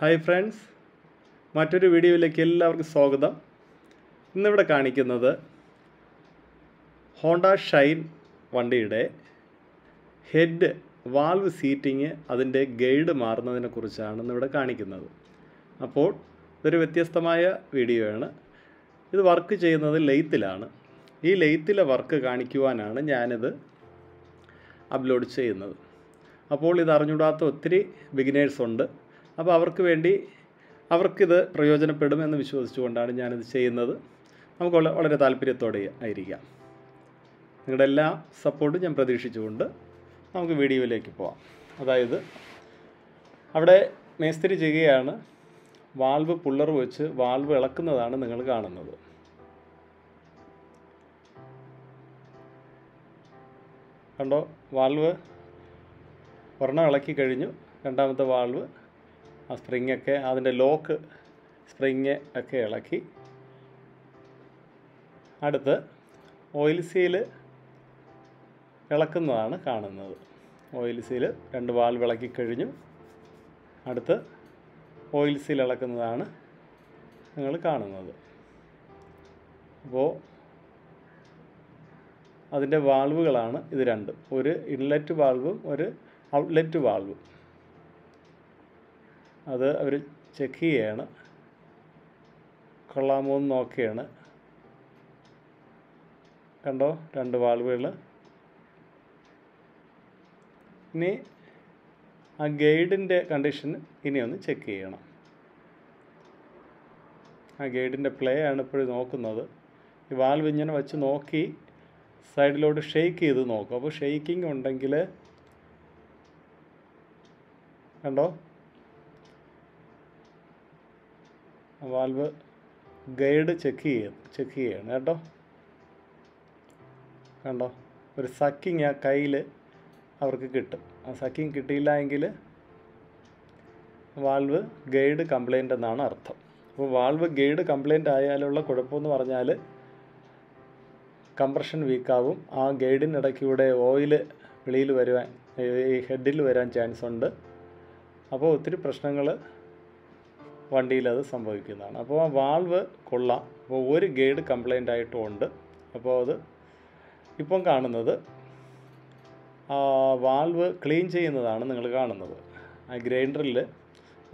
Hi friends, മറ്റൊരു വീഡിയോയിലേക്ക് എല്ലാവർക്കും സ്വാഗതം. ഇന്ന് ഇവിടെ കാണിക്കുന്നത് Honda Shine വണ്ടിയുടെ ഹെഡ് വാൽവ് സീറ്റിംഗ് അതിന്റെ ഗൈഡ് മാറുന്നതിനെക്കുറിച്ചാണ് ഇന്ന് ഇവിടെ കാണിക്കുന്നത്. അപ്പോൾ ഇതൊരു വ്യത്യസ്തമായ വീഡിയോയാണ്. ഇത് വർക്ക് ചെയ്യുന്നത് ലെയ്ത്തിലാണ്. ഈ ലെയ്ത്തിലെ വർക്ക് കാണിക്കുവാനാണ് ഞാൻ ഇത് അപ്ലോഡ് ചെയ്യുന്നത്. അപ്പോൾ ഇത് അറിഞ്ഞുകൂടാത്ത ഒത്തിരി ബിഗിനേഴ്സ് ഉണ്ട്. അപ്പോൾ അവർക്കിത് പ്രയോജനപ്പെടുമെന്ന് വിശ്വസിച്ചുകൊണ്ടാണ് ഞാനിത് ചെയ്യുന്നത്. നമുക്ക് വളരെ താല്പര്യത്തോടെ ആയിരിക്കാം. നിങ്ങളുടെ എല്ലാ സപ്പോർട്ടും ഞാൻ പ്രതീക്ഷിച്ചുകൊണ്ട് നമുക്ക് വീഡിയോയിലേക്ക് പോവാം. അതായത് അവിടെ മേസ്തിരി ചെയ്യുകയാണ്, വാൽവ് പുള്ളർ വെച്ച് വാൽവ് ഇളക്കുന്നതാണ് നിങ്ങൾ കാണുന്നത്. കണ്ടോ, വാൽവ് ഒരെണ്ണം ഇളക്കി കഴിഞ്ഞു. രണ്ടാമത്തെ വാൽവ് ആ സ്പ്രിങ്ങൊക്കെ അതിൻ്റെ ലോക്ക് സ്പ്രിങ് ഒക്കെ ഇളക്കി. അടുത്ത് ഓയിൽ സീല് ഇളക്കുന്നതാണ് കാണുന്നത്. ഓയിൽ സീല് രണ്ട് വാൽവ് ഇളക്കി കഴിഞ്ഞു. അടുത്ത് ഓയിൽ സീൽ ഇളക്കുന്നതാണ് നിങ്ങൾ കാണുന്നത്. അപ്പോൾ അതിൻ്റെ വാൽവുകളാണ് ഇത് രണ്ടും, ഒരു ഇൻലെറ്റ് വാൽവും ഒരു ഔട്ട്ലെറ്റ് വാൽവും. അത് അവർ ചെക്ക് ചെയ്യുകയാണ്, കൊള്ളാമോ എന്ന് നോക്കുകയാണ്. കണ്ടോ, രണ്ട് വാൽവുകൾ. ഇനി ആ ഗൈഡിൻ്റെ കണ്ടീഷൻ ഇനിയൊന്ന് ചെക്ക് ചെയ്യണം. ആ ഗൈഡിൻ്റെ പ്ലേ ആണ് ഇപ്പോഴും നോക്കുന്നത്. ഈ വാൽവ് ഇങ്ങനെ വച്ച് നോക്കി സൈഡിലോട്ട് ഷെയ്ക്ക് ചെയ്ത് നോക്കും. അപ്പോൾ ഷെയ്ക്കിംഗ് ഉണ്ടെങ്കിൽ കണ്ടോ വാൽവ് ഗൈഡ് ചെക്ക് ചെയ്യണം കേട്ടോ. കണ്ടോ, ഒരു സക്കിങ് ആ കയ്യിൽ അവർക്ക് കിട്ടും. ആ സക്കിങ് കിട്ടിയില്ല എങ്കിൽ വാൽവ് ഗൈഡ് കംപ്ലൈൻ്റ് എന്നാണ് അർത്ഥം. അപ്പോൾ വാൽവ് ഗൈഡ് കംപ്ലൈൻ്റ് ആയാലുള്ള കുഴപ്പമെന്ന് പറഞ്ഞാൽ കംപ്രഷൻ വീക്കാവും. ആ ഗൈഡിനിടയ്ക്കൂടെ ഓയിൽ വെളിയിൽ വരുവാൻ, ഈ ഹെഡിൽ വരാൻ ചാൻസ് ഉണ്ട്. അപ്പോൾ ഒത്തിരി പ്രശ്നങ്ങൾ വണ്ടിയിലത് സംഭവിക്കുന്നതാണ്. അപ്പോൾ ആ വാൽവ് കൊള്ളാം. അപ്പോൾ ഒരു ഗൈഡ് കംപ്ലൈൻ്റ് ആയിട്ടും ഉണ്ട്. അപ്പോൾ അത് ഇപ്പം കാണുന്നത് ആ വാൽവ് ക്ലീൻ ചെയ്യുന്നതാണ് നിങ്ങൾ കാണുന്നത്. ആ ഗ്രൈൻഡറിൽ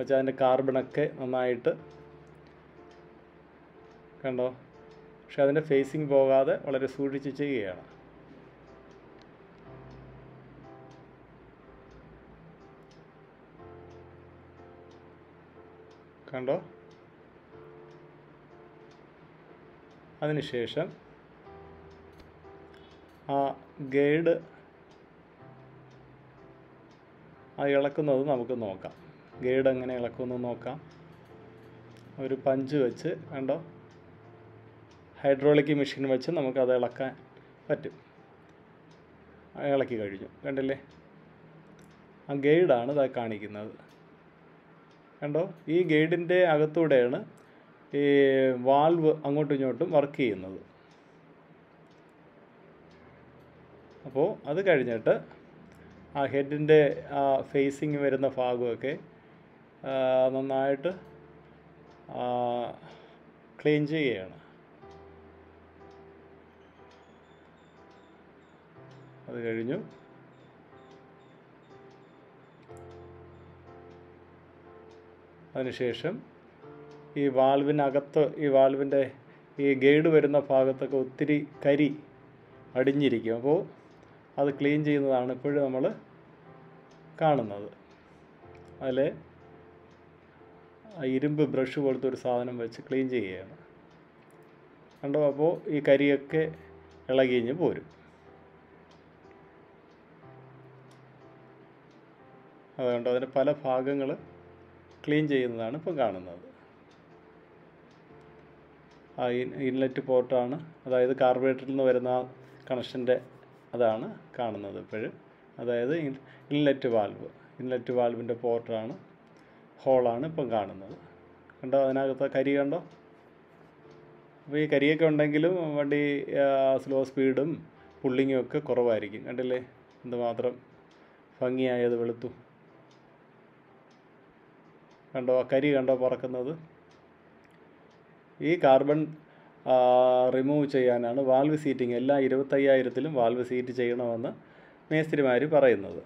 വെച്ചാൽ അതിൻ്റെ കാർബണൊക്കെ നന്നായിട്ട് കണ്ടോ, പക്ഷെ അതിൻ്റെ ഫേസിങ് പോകാതെ വളരെ സൂക്ഷിച്ച് ചെയ്യുകയാണ്. കണ്ടോ, അതിനുശേഷം ആ ഗൈഡ് ആ ഇളക്കുന്നത് നമുക്ക് നോക്കാം. ഗൈഡ് എങ്ങനെ ഇളക്കുമെന്ന് നോക്കാം. ഒരു പഞ്ച് വെച്ച് കണ്ടോ, ഹൈഡ്രോളിക് മെഷീൻ വെച്ച് നമുക്കത് ഇളക്കാൻ പറ്റും. ഇളക്കി കഴിഞ്ഞു, കണ്ടില്ലേ. ആ ഗൈഡാണ് ഇതാ കാണിക്കുന്നത്. കണ്ടോ, ഈ ഗൈഡിൻ്റെ അകത്തൂടെയാണ് ഈ വാൽവ് അങ്ങോട്ടും ഇങ്ങോട്ടും വർക്ക് ചെയ്യുന്നത്. അപ്പോൾ അത് കഴിഞ്ഞിട്ട് ആ ഹെഡിൻ്റെ ആ ഫേസിങ് വരുന്ന ഭാഗമൊക്കെ നന്നായിട്ട് ക്ലീൻ ചെയ്യുകയാണ്. അത് കഴിഞ്ഞു. അതിനുശേഷം ഈ വാൽവിനകത്ത്, ഈ വാൽവിൻ്റെ ഈ ഗൈഡ് വരുന്ന ഭാഗത്തൊക്കെ ഒത്തിരി കരി അടിഞ്ഞിരിക്കും. അപ്പോൾ അത് ക്ലീൻ ചെയ്യുന്നതാണ് ഇപ്പോഴും നമ്മൾ കാണുന്നത്. അതിൽ ഇരുമ്പ് ബ്രഷ് പോലത്തെ ഒരു സാധനം വെച്ച് ക്ലീൻ ചെയ്യുകയാണ്. കണ്ടോ, അപ്പോൾ ഈ കരിയൊക്കെ ഇളകിഞ്ഞ് പോരും. അതുകൊണ്ട് അതിൻ്റെ പല ഭാഗങ്ങൾ ക്ലീൻ ചെയ്യുന്നതാണ് ഇപ്പം കാണുന്നത്. ആ ഇൻലെറ്റ് പോർട്ടാണ്, അതായത് കാർബറേറ്ററിൽ നിന്ന് വരുന്ന കണക്ഷൻ്റെ അതാണ് കാണുന്നത് ഇപ്പോഴും. അതായത് ഇൻലെറ്റ് വാൽവിൻ്റെ പോർട്ടാണ്, ഹോളാണ് ഇപ്പം കാണുന്നത്. കണ്ടോ, അതിനകത്ത് കരി കണ്ടോ. അപ്പോൾ ഈ കരിയൊക്കെ ഉണ്ടെങ്കിലും വണ്ടി സ്ലോ സ്പീഡും പുള്ളിങ്ങും ഒക്കെ കുറവായിരിക്കും. കണ്ടില്ലേ, എന്തുമാത്രം ഭംഗിയായത് വെളുത്തു. കണ്ടോ, കരി കണ്ടോ പറക്കുന്നത്. ഈ കാർബൺ റിമൂവ് ചെയ്യാനാണ് വാൽവ് സീറ്റിംഗ്. എല്ലാ 25,000-ലും വാൽവ് സീറ്റ് ചെയ്യണമെന്ന് മേസ്തിരിമാർ പറയുന്നത്.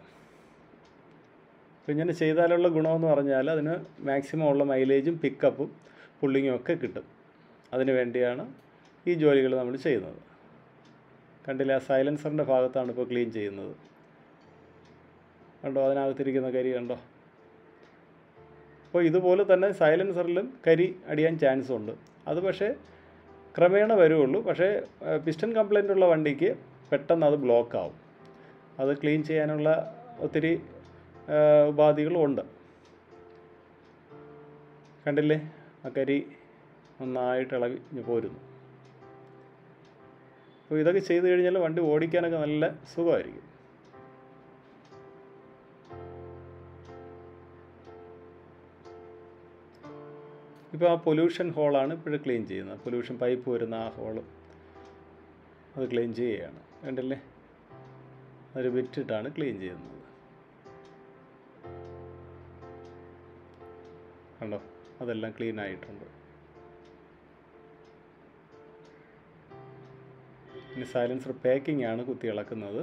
അപ്പോൾ ഇങ്ങനെ ചെയ്താലുള്ള ഗുണമെന്ന് പറഞ്ഞാൽ അതിന് മാക്സിമം ഉള്ള മൈലേജും പിക്കപ്പും പുള്ളിങ്ങും ഒക്കെ കിട്ടും. അതിനു വേണ്ടിയാണ് ഈ ജോലികൾ നമ്മൾ ചെയ്യുന്നത്. കണ്ടില്ല, സൈലൻസറിൻ്റെ ഭാഗത്താണ് ഇപ്പോൾ ക്ലീൻ ചെയ്യുന്നത്. കണ്ടോ, അതിനകത്തിരിക്കുന്ന കരി കണ്ടോ. അപ്പോൾ ഇതുപോലെ തന്നെ സൈലൻസറിലും കരി അടിയാൻ ചാൻസ് ഉണ്ട്. അത് പക്ഷേ ക്രമേണ വരുള്ളൂ. പക്ഷേ പിസ്റ്റൺ കംപ്ലൈൻ്റ് ഉള്ള വണ്ടിക്ക് പെട്ടെന്ന് അത് ബ്ലോക്കാവും. അത് ക്ലീൻ ചെയ്യാനുള്ള ഒത്തിരി ഉപാധികളും ഉണ്ട്. കണ്ടില്ലേ, ആ കരി നന്നായിട്ട് ഇളകി പോരുന്നു. അപ്പോൾ ഇതൊക്കെ ചെയ്ത് കഴിഞ്ഞാൽ വണ്ടി ഓടിക്കാനൊക്കെ നല്ല സുഖമായിരിക്കും. ഇപ്പോൾ ആ പൊല്യൂഷൻ ഹോളാണ് ഇപ്പോഴും ക്ലീൻ ചെയ്യുന്നത്. പൊല്യൂഷൻ പൈപ്പ് വരുന്ന ആ ഹോള് അത് ക്ലീൻ ചെയ്യുകയാണ്. കണ്ടില്ലേ, ഒരു ബിറ്റിട്ടാണ് ക്ലീൻ ചെയ്യുന്നത്. കണ്ടോ, അതെല്ലാം ക്ലീൻ ആയിട്ടുണ്ട്. ഇനി സൈലൻസർ പാക്കിംഗ് ആണ് കുത്തി ഇളക്കുന്നത്.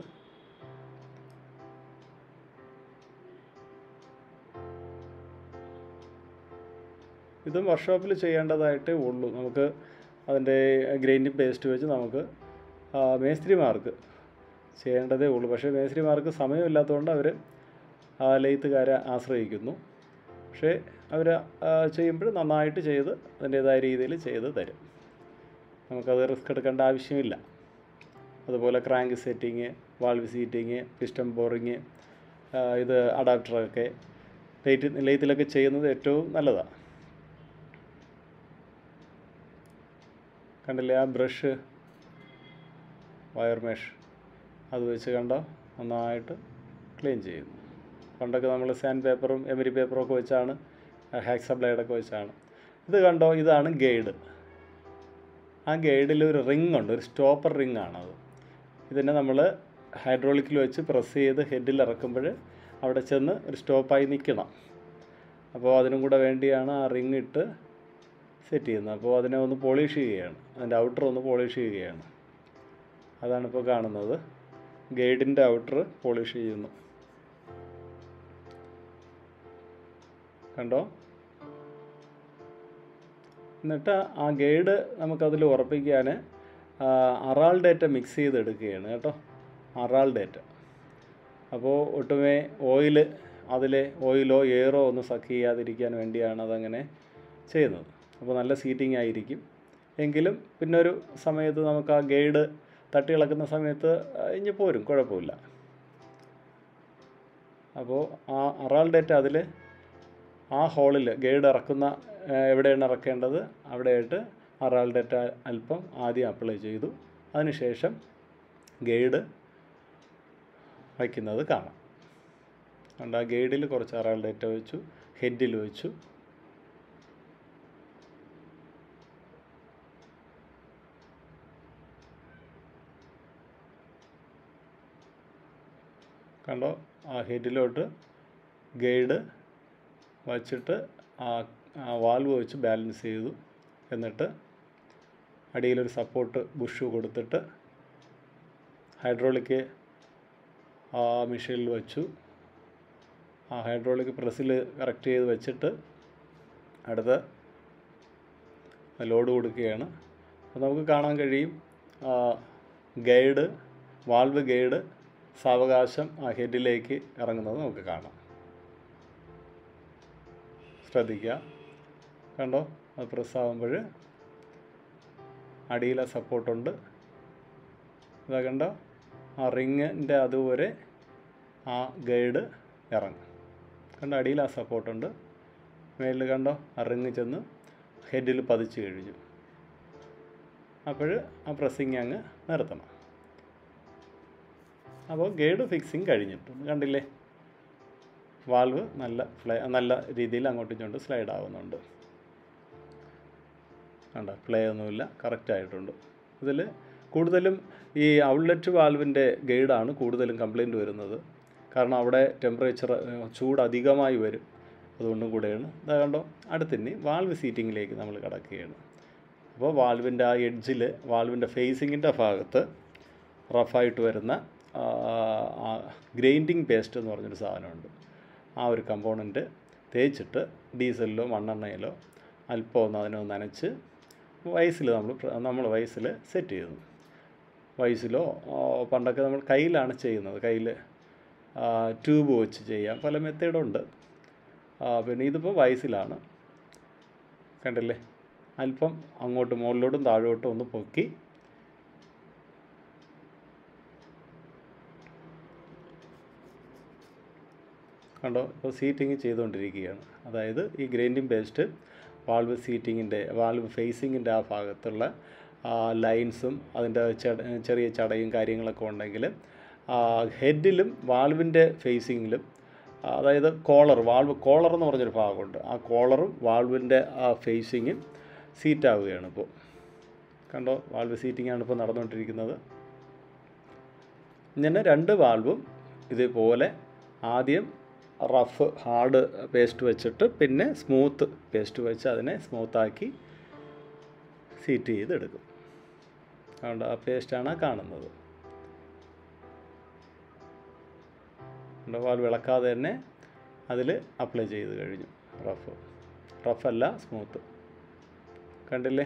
ഇതും വർക്ക്ഷോപ്പിൽ ചെയ്യേണ്ടതായിട്ടേ ഉള്ളൂ. നമുക്ക് അതിൻ്റെ ഗ്രൈൻഡിങ് പേസ്റ്റ് വെച്ച് നമുക്ക് മേസ്ത്രിമാർക്ക് ചെയ്യേണ്ടതേ ഉള്ളൂ. പക്ഷേ മേസ്ത്രിമാർക്ക് സമയമില്ലാത്തതുകൊണ്ട് അവർ ലെയ്ത്തുകാരെ ആശ്രയിക്കുന്നു. പക്ഷേ അവർ ചെയ്യുമ്പോൾ നന്നായിട്ട് ചെയ്ത് അതിൻ്റേതായ രീതിയിൽ ചെയ്ത് തരും. നമുക്കത് റിസ്ക് എടുക്കേണ്ട ആവശ്യമില്ല. അതുപോലെ crank setting, valve seating, piston boring, ഇത് അഡാപ്റ്ററൊക്കെ ലെയ്ത്തിലൊക്കെ ചെയ്യുന്നത് ഏറ്റവും നല്ലതാണ്. കണ്ടില്ലേ, ആ ബ്രഷ് വയർ മെഷ് അത് വെച്ച് കണ്ടോ നന്നായിട്ട് ക്ലീൻ ചെയ്യുന്നു. പണ്ടൊക്കെ നമ്മൾ സാൻഡ് പേപ്പറും എമരി പേപ്പറും ഒക്കെ വെച്ചാണ്, ഹാക്സ ബ്ലേഡൊക്കെ വെച്ചാണ്. ഇത് കണ്ടോ, ഇതാണ് ഗൈഡ്. ആ ഗൈഡിൽ ഒരു റിങ് ഉണ്ട്, ഒരു സ്റ്റോപ്പർ റിങ് ആണത്. ഇതിനെ നമ്മൾ ഹൈഡ്രോളിക്കിൽ വെച്ച് പ്രസ് ചെയ്ത് ഹെഡിൽ ഇറക്കുമ്പോൾ അവിടെ ചെന്ന് ഒരു സ്റ്റോപ്പായി നിൽക്കണം. അപ്പോൾ അതിനും കൂടെ വേണ്ടിയാണ് ആ റിങ് ഇട്ട് സെറ്റ് ചെയ്യുന്നത്. അപ്പോൾ അതിനെ ഒന്ന് പോളിഷ് ചെയ്യുകയാണ്, അതിൻ്റെ ഔട്ടർ ഒന്ന് പോളിഷ് ചെയ്യുകയാണ്. അതാണ് ഇപ്പോൾ കാണുന്നത്, ഗൈഡിൻ്റെ ഔട്ടർ പോളിഷ് ചെയ്യുന്നു. കണ്ടോ, എന്നിട്ട് ആ ഗൈഡ് നമുക്കതിൽ ഉറപ്പിക്കാൻ അറാൾ ഡേറ്റ മിക്സ് ചെയ്തെടുക്കുകയാണ്. കേട്ടോ, അറാൾ ഡേറ്റ. അപ്പോൾ ഒട്ടുമേ ഓയില്, അതിലെ ഓയിലോ എയറോ ഒന്നും സക്ക് ചെയ്യാതിരിക്കാൻ വേണ്ടിയാണ് അതങ്ങനെ ചെയ്യുന്നത്. അപ്പോൾ നല്ല സീറ്റിംഗ് ആയിരിക്കും. എങ്കിലും പിന്നൊരു സമയത്ത് നമുക്ക് ആ ഗൈഡ് തട്ടി ഇളക്കുന്ന സമയത്ത് ഇഞ്ഞ് പോരും, കുഴപ്പമില്ല. അപ്പോൾ ആ അറാൾ ഡേറ്റ അതിൽ ആ ഹോളിൽ ഗൈഡ് ഇറക്കുന്ന എവിടെയാണ് ഇറക്കേണ്ടത് അവിടെയായിട്ട് അറാൾ ഡേറ്റ അല്പം ആദ്യം അപ്ലൈ ചെയ്തു. അതിനുശേഷം ഗൈഡ് വയ്ക്കുന്നത് കാണാം. അതുകൊണ്ട് ആ ഗൈഡിൽ കുറച്ച് അറാൾ ഡേറ്റ വെച്ചു, ഹെഡിൽ വെച്ചു. കണ്ടോ, ആ ഹെഡിലോട്ട് ഗൈഡ് വച്ചിട്ട് ആ വാൽവ് വെച്ച് ബാലൻസ് ചെയ്തു. എന്നിട്ട് അടിയിലൊരു സപ്പോർട്ട് ബുഷ് കൊടുത്തിട്ട് ഹൈഡ്രോളിക് ആ മെഷീനിൽ വച്ചു. ആ ഹൈഡ്രോളിക് പ്രസ്സിൽ കറക്റ്റ് ചെയ്ത് വെച്ചിട്ട് അടുത്ത ലോഡ് കൊടുക്കുകയാണ്. അപ്പോൾ നമുക്ക് കാണാൻ കഴിയും ഗൈഡ്, വാൽവ് ഗൈഡ് സാവകാശം ആ ഹെഡിലേക്ക് ഇറങ്ങുന്നത് നമുക്ക് കാണാം. ശ്രദ്ധിക്കുക, കണ്ടോ, അത് പ്രസ്സാവുമ്പോൾ അടിയിലെ സപ്പോർട്ടുണ്ട്. ഇതാ കണ്ടോ, ആ റിങ്ങിൻ്റെ അതുവരെ ആ ഗൈഡ് ഇറങ്ങും. കണ്ടോ, അടിയിൽ ആ സപ്പോർട്ടുണ്ട്. മേലിൽ കണ്ടോ, ആ റിങ് ചെന്ന് ഹെഡിൽ പതിച്ചു കഴിഞ്ഞു. അപ്പോൾ ആ പ്രസ്സിങ് അങ്ങ് നിർത്തണം. അപ്പോൾ ഗൈഡ് ഫിക്സിങ് കഴിഞ്ഞിട്ടുണ്ട്. കണ്ടില്ലേ, വാൽവ് നല്ല രീതിയിൽ അങ്ങോട്ടും ഇങ്ങോട്ടും സ്ലൈഡ് ആവുന്നുണ്ട്. കണ്ടോ, പ്ലേ ഒന്നുമില്ല, കറക്റ്റായിട്ടുണ്ട്. ഇതിൽ കൂടുതലും ഈ ഔട്ട്ലെറ്റ് വാൽവിൻ്റെ ഗൈഡാണ് കൂടുതലും കംപ്ലൈൻറ്റ് വരുന്നത്. കാരണം അവിടെ ടെമ്പറേച്ചർ ചൂട് അധികമായി വരും. അതുകൊണ്ടും കൂടെയാണ്. അത് കണ്ടോ, അടുത്തിന് വാൽവ് സീറ്റിങ്ങിലേക്ക് നമ്മൾ കടക്കുകയാണ്. അപ്പോൾ വാൽവിൻ്റെ ആ എഡ്ജിൽ, വാൽവിൻ്റെ ഫേസിങ്ങിൻ്റെ ഭാഗത്ത് റഫായിട്ട് വരുന്ന ഗ്രൈൻഡിങ് പേസ്റ്റ് എന്ന് പറഞ്ഞൊരു സാധനമുണ്ട്. ആ ഒരു കമ്പോണൻറ്റ് തേച്ചിട്ട് ഡീസലിലോ മണ്ണെണ്ണയിലോ അല്പം ഒന്ന് അതിനെ നനച്ച് വൈസിൽ നമ്മൾ വൈസിൽ സെറ്റ് ചെയ്യുന്നു. വൈസിലോ പണ്ടൊക്കെ നമ്മൾ കയ്യിലാണ് ചെയ്യുന്നത്, കയ്യിൽ ട്യൂബ് വെച്ച് ചെയ്യാം, പല മെത്തേഡുണ്ട്. പിന്നെ ഇതിപ്പോൾ വൈസിലാണ്, കണ്ടില്ലേ, അല്പം അങ്ങോട്ട് മുകളിലോട്ടും താഴോട്ടും ഒന്ന് പൊക്കി കണ്ടോ. ഇപ്പോൾ സീറ്റിങ് ചെയ്തുകൊണ്ടിരിക്കുകയാണ്. അതായത് ഈ ഗ്രൈൻഡിങ് പേസ്റ്റ് വാൽവ് സീറ്റിങ്ങിൻ്റെ, വാൽവ് ഫേസിങ്ങിൻ്റെ ആ ഭാഗത്തുള്ള ലൈൻസും അതിൻ്റെ ചെറിയ ചടയും കാര്യങ്ങളൊക്കെ ഉണ്ടെങ്കിൽ ഹെഡിലും വാൽവിൻ്റെ ഫേസിങ്ങിലും, അതായത് കോളർ, വാൽവ് കോളർ എന്ന് പറഞ്ഞൊരു ഭാഗമുണ്ട്, ആ കോളറും വാൽവിൻ്റെ ആ ഫേസിങ്ങും സീറ്റാവുകയാണ്. ഇപ്പോൾ കണ്ടോ, വാൽവ് സീറ്റിങ്ങാണ് ഇപ്പോൾ നടന്നുകൊണ്ടിരിക്കുന്നത്. ഇങ്ങനെ രണ്ട് വാൽവും ഇതേപോലെ ആദ്യം റഫ് ഹാർഡ് പേസ്റ്റ് വെച്ചിട്ട് പിന്നെ സ്മൂത്ത് പേസ്റ്റ് വെച്ച് അതിനെ സ്മൂത്താക്കി സീറ്റ് ചെയ്തെടുക്കും. അതുകൊണ്ട് ആ പേസ്റ്റാണ് കാണുന്നത്. വാൽവ് ഇളക്കാതെ തന്നെ അതിൽ അപ്ലൈ ചെയ്ത് കഴിഞ്ഞു. റഫല്ല സ്മൂത്ത്, കണ്ടില്ലേ,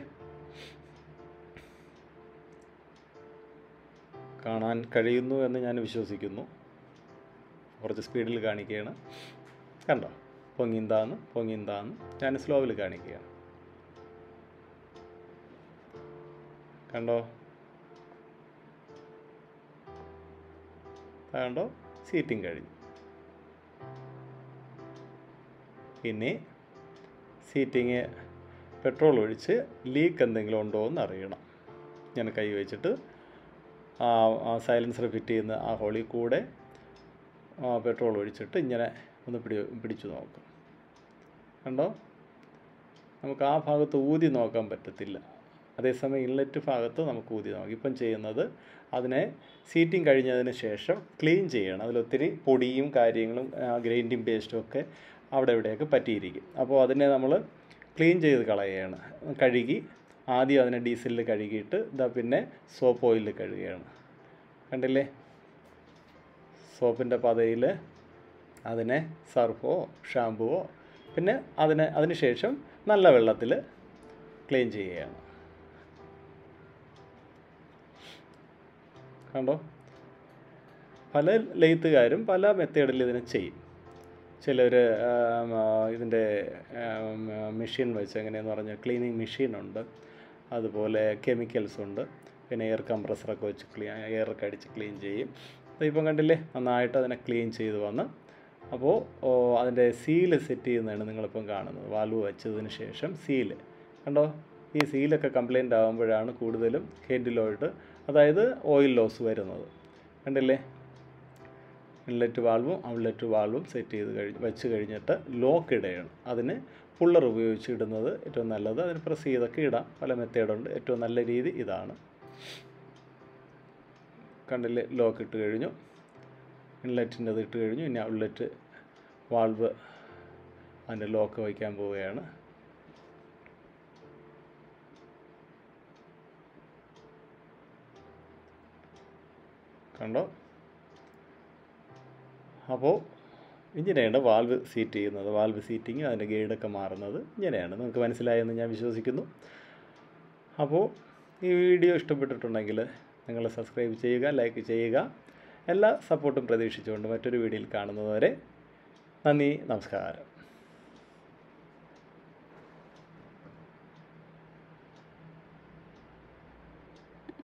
കാണാൻ കഴിയുന്നു എന്ന് ഞാൻ വിശ്വസിക്കുന്നു. കുറച്ച് സ്പീഡിൽ കാണിക്കുകയാണ്, കണ്ടോ, പൊങ്ങിന്താന്ന് ഞാൻ സ്ലോവിൽ കാണിക്കുകയാണ്, കണ്ടോ കണ്ടോ സീറ്റിംഗ് കഴിഞ്ഞു. ഇനി സീറ്റിങ് പെട്രോൾ ഒഴിച്ച് ലീക്ക് എന്തെങ്കിലും ഉണ്ടോ എന്ന് അറിയണം. ഞാൻ കൈ വെച്ചിട്ട് സൈലൻസർ ഫിറ്റ് ചെയ്യുന്ന ആ ഹോളിൽ കൂടെ പെട്രോൾ ഒഴിച്ചിട്ട് ഇങ്ങനെ ഒന്ന് പിടിച്ചു നോക്കാം. കണ്ടോ, നമുക്ക് ആ ഭാഗത്ത് ഊതി നോക്കാൻ പറ്റത്തില്ല. അതേസമയം ഇൻലെറ്റ് ഭാഗത്ത് നമുക്ക് ഊതി നോക്കാം. ഇപ്പം ചെയ്യുന്നത് അതിനെ സീറ്റിംഗ് കഴിഞ്ഞതിന് ശേഷം ക്ലീൻ ചെയ്യണം. അതിലൊത്തിരി പൊടിയും കാര്യങ്ങളും ഗ്രൈൻഡിങ് പേസ്റ്റും ഒക്കെ അവിടെ ഇവിടെയൊക്കെ പറ്റിയിരിക്കും. അപ്പോൾ അതിനെ നമ്മൾ ക്ലീൻ ചെയ്ത് കളയുകയാണ്. കഴുകി ആദ്യം അതിനെ ഡീസലിൽ കഴുകിയിട്ട് പിന്നെ സോപ്പ് ഓയിലിൽ കഴുകുകയാണ്. കണ്ടില്ലേ, സോപ്പിൻ്റെ പതയിൽ അതിനെ സർഫോ ഷാമ്പുവോ പിന്നെ അതിനുശേഷം നല്ല വെള്ളത്തിൽ ക്ലീൻ ചെയ്യുകയാണ്. കണ്ടോ, പല ലെയ്ത്തുകാരും പല മെത്തേഡിൽ ഇതിനെ ചെയ്യും. ചിലർ ഇതിൻ്റെ മെഷീൻ വെച്ച്, എങ്ങനെയെന്ന് പറഞ്ഞാൽ ക്ലീനിങ് മെഷീനുണ്ട്, അതുപോലെ കെമിക്കൽസ് ഉണ്ട്, പിന്നെ എയർ കംപ്രസറൊക്കെ വെച്ച് എയറൊക്കെ അടിച്ച് ക്ലീൻ ചെയ്യും. ഇപ്പം കണ്ടില്ലേ, നന്നായിട്ട് അതിനെ ക്ലീൻ ചെയ്ത് വന്ന് അപ്പോൾ അതിൻ്റെ സീല് സെറ്റ് ചെയ്യുന്നതാണ് നിങ്ങളിപ്പം കാണുന്നത്. വാൽവ് വെച്ചതിന് ശേഷം സീല് കണ്ടോ, ഈ സീലൊക്കെ കംപ്ലൈൻ്റ് ആകുമ്പോഴാണ് കൂടുതലും ഹെഡിലോട്ട്, അതായത് ഓയിൽ ലോസ് വരുന്നത്. കണ്ടില്ലേ, ഇൻലെറ്റ് വാൽവും ഔട്ട്ലെറ്റ് വാൽവും സെറ്റ് ചെയ്ത് വെച്ച് കഴിഞ്ഞിട്ട് ലോക്ക് ഇടുകയാണ്. അതിന് പുള്ളർ ഉപയോഗിച്ച് ഇടുന്നത് ഏറ്റവും നല്ലത്. അതിന് പ്രസ് ചെയ്തൊക്കെ ഇടാം, പല മെത്തേഡുണ്ട്. ഏറ്റവും നല്ല രീതി ഇതാണ്. കണ്ടില്ലേ, ലോക്ക് ഇട്ട് കഴിഞ്ഞു, ഇൻലെറ്റിൻ്റെ അത് ഇട്ട് കഴിഞ്ഞു. ഇനി ഔട്ട്ലെറ്റ് വാൽവ് അതിൻ്റെ ലോക്ക് വയ്ക്കാൻ പോവുകയാണ്. കണ്ടോ, അപ്പോൾ ഇങ്ങനെയാണ് വാൽവ് സീറ്റ് ചെയ്യുന്നത്. വാൽവ് സീറ്റിങ്, അതിൻ്റെ ഗൈഡൊക്കെ മാറുന്നത് ഇങ്ങനെയാണ്. നിങ്ങൾക്ക് മനസ്സിലായെന്ന് ഞാൻ വിശ്വസിക്കുന്നു. അപ്പോൾ ഈ വീഡിയോ ഇഷ്ടപ്പെട്ടിട്ടുണ്ടെങ്കിൽ നിങ്ങൾ സബ്സ്ക്രൈബ് ചെയ്യുക, ലൈക്ക് ചെയ്യുക. എല്ലാ സപ്പോർട്ടും പ്രതീക്ഷിച്ചുകൊണ്ട് മറ്റൊരു വീഡിയോയിൽ കാണുന്നതുവരെ നന്ദി, നമസ്കാരം.